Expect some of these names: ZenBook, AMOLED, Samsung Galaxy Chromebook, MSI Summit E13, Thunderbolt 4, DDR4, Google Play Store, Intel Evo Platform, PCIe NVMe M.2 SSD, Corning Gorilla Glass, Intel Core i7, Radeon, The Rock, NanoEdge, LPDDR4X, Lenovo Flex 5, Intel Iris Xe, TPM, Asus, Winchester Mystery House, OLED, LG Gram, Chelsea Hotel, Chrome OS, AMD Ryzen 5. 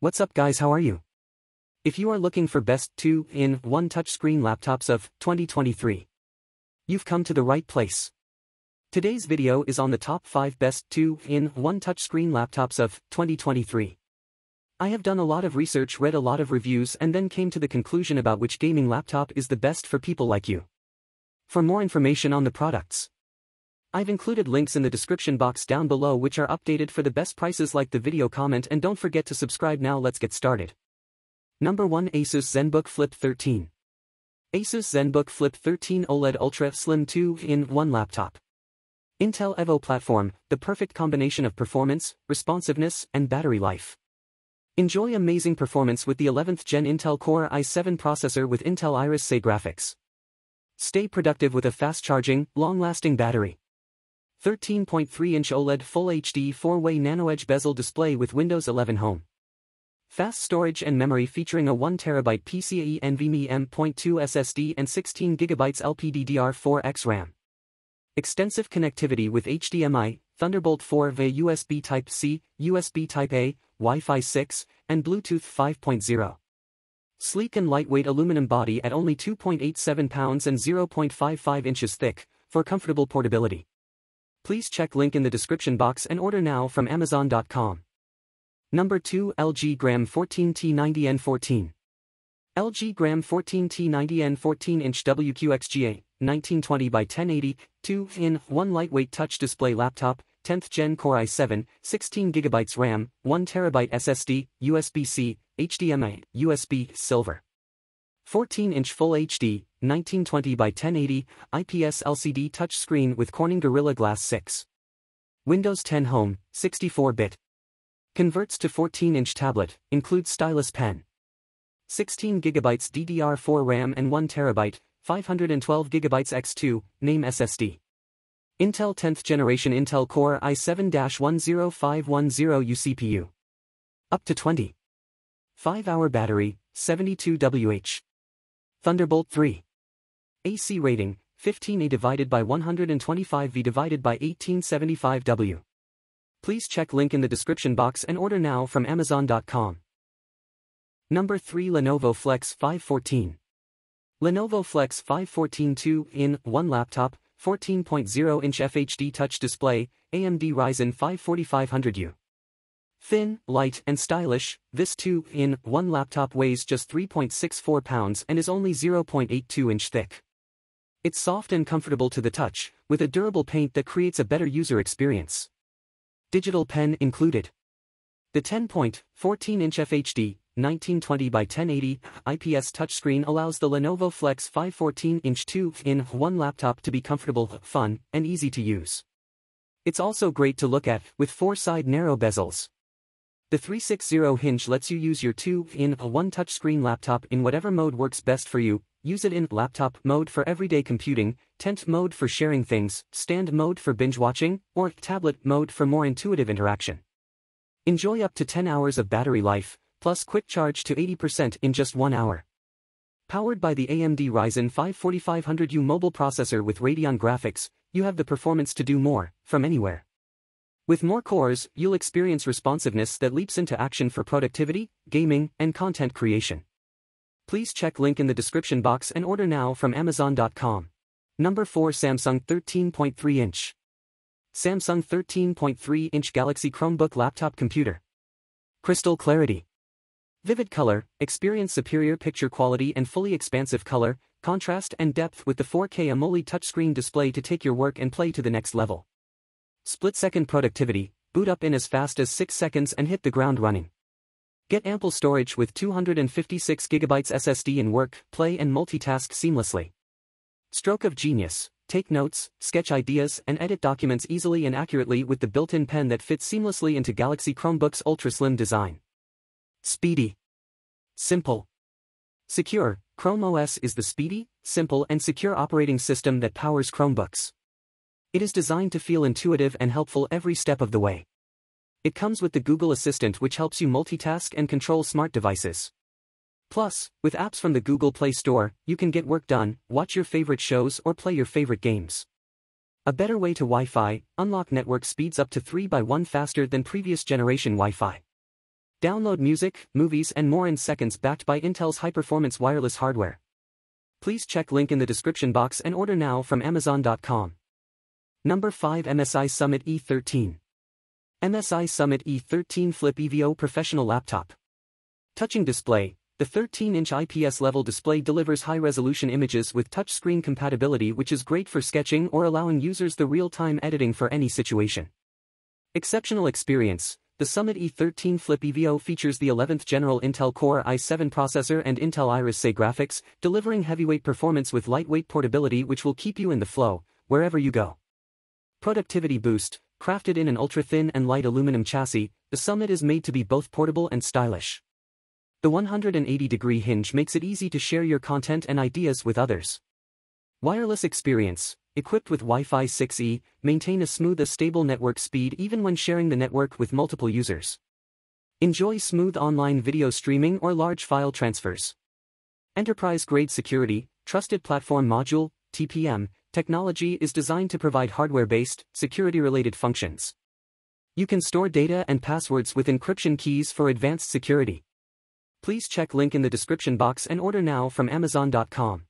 What's up guys, how are you? If you are looking for best 2-in-1 touchscreen laptops of 2023, you've come to the right place. Today's video is on the top 5 best 2-in-1 touchscreen laptops of 2023. I have done a lot of research, read a lot of reviews and then came to the conclusion about which gaming laptop is the best for people like you. For more information on the products, I've included links in the description box down below which are updated for the best prices. Like the video, comment and don't forget to subscribe. Now let's get started. Number 1, Asus ZenBook Flip 13. Asus ZenBook Flip 13 OLED Ultra Slim 2-in-1 Laptop. Intel Evo Platform, the perfect combination of performance, responsiveness, and battery life. Enjoy amazing performance with the 11th Gen Intel Core i7 processor with Intel Iris Xe graphics. Stay productive with a fast-charging, long-lasting battery. 13.3-inch OLED Full HD 4-way NanoEdge bezel display with Windows 11 Home. Fast storage and memory featuring a 1TB PCIe NVMe M.2 SSD and 16GB LPDDR4X RAM. Extensive connectivity with HDMI, Thunderbolt 4 via USB Type-C, USB Type-A, Wi-Fi 6, and Bluetooth 5.0. Sleek and lightweight aluminum body at only 2.87 pounds and 0.55 inches thick, for comfortable portability. Please check link in the description box and order now from Amazon.com. Number 2, LG Gram 14T90N14. LG Gram 14T90N14-inch WQXGA 1920x1080 2-in-1 lightweight touch display laptop, 10th Gen Core i7, 16GB RAM, 1TB SSD, USB-C, HDMI, USB, silver. 14-inch Full HD, 1920x1080, IPS LCD touchscreen with Corning Gorilla Glass 6. Windows 10 Home, 64-bit. Converts to 14-inch tablet, includes stylus pen. 16GB DDR4 RAM and 1TB, 512GB X2, name SSD. Intel 10th Generation Intel Core i7-10510U CPU. Up to 25-hour battery, 72Wh. Thunderbolt 3. AC rating, 15A/125V/1875W. Please check link in the description box and order now from Amazon.com. Number 3, Lenovo Flex 5 14. Lenovo Flex 5 14 2-in-1 Laptop, 14.0-inch FHD touch display, AMD Ryzen 5 4500U. Thin, light, and stylish, this 2-in-1 laptop weighs just 3.64 pounds and is only 0.82 inch thick. It's soft and comfortable to the touch, with a durable paint that creates a better user experience. Digital pen included. The 10.14-inch FHD, 1920x1080 IPS touchscreen allows the Lenovo Flex 5 14-inch 2-in-1 laptop to be comfortable, fun, and easy to use. It's also great to look at, with 4-side narrow bezels. The 360 hinge lets you use your 2-in-1 touchscreen laptop in whatever mode works best for you. Use it in laptop mode for everyday computing, tent mode for sharing things, stand mode for binge watching, or tablet mode for more intuitive interaction. Enjoy up to 10 hours of battery life, plus quick charge to 80% in just 1 hour. Powered by the AMD Ryzen 5 4500U mobile processor with Radeon graphics, you have the performance to do more, from anywhere. With more cores, you'll experience responsiveness that leaps into action for productivity, gaming, and content creation. Please check link in the description box and order now from Amazon.com. Number 4, Samsung 13.3-inch. Samsung 13.3-inch Galaxy Chromebook Laptop Computer. Crystal clarity. Vivid color, experience superior picture quality and fully expansive color, contrast and depth with the 4K AMOLED touchscreen display to take your work and play to the next level. Split-second productivity, boot up in as fast as 6 seconds and hit the ground running. Get ample storage with 256GB SSD and work, play and multitask seamlessly. Stroke of genius, take notes, sketch ideas and edit documents easily and accurately with the built-in pen that fits seamlessly into Galaxy Chromebook's ultra-slim design. Speedy. Simple. Secure. Chrome OS is the speedy, simple and secure operating system that powers Chromebooks. It is designed to feel intuitive and helpful every step of the way. It comes with the Google Assistant, which helps you multitask and control smart devices. Plus, with apps from the Google Play Store, you can get work done, watch your favorite shows or play your favorite games. A better way to Wi-Fi, unlock network speeds up to 3x1 faster than previous generation Wi-Fi. Download music, movies and more in seconds, backed by Intel's high-performance wireless hardware. Please check link in the description box and order now from Amazon.com. Number 5, MSI Summit E13. MSI Summit E13 Flip EVO Professional Laptop. Touching display. The 13-inch IPS-level display delivers high-resolution images with touchscreen compatibility, which is great for sketching or allowing users the real-time editing for any situation. Exceptional experience. The Summit E13 Flip EVO features the 11th General Intel Core i7 processor and Intel Iris Xe graphics, delivering heavyweight performance with lightweight portability, which will keep you in the flow, wherever you go. Productivity boost. Crafted in an ultra-thin and light aluminum chassis, the Summit is made to be both portable and stylish. The 180-degree hinge makes it easy to share your content and ideas with others. Wireless experience. Equipped with Wi-Fi 6E, maintain a smooth and stable network speed even when sharing the network with multiple users. Enjoy smooth online video streaming or large file transfers. Enterprise-grade security, trusted platform module, TPM, technology is designed to provide hardware-based, security-related functions. You can store data and passwords with encryption keys for advanced security. Please check link in the description box and order now from Amazon.com.